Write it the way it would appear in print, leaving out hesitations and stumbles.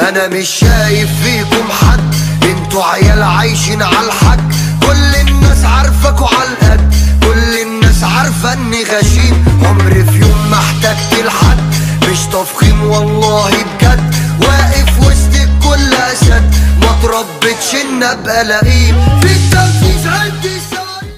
انا مش شايف فيكم حد، انتوا عيال عايشين عالحق. كل الناس عارفاكوا عالقد، كل الناس عارفه اني غشيم. عمري في يوم ما احتجت لحد، مش تفخيم والله بجد. واقف وسط الكل اسد، ما تربتش ان ابقى لئيم.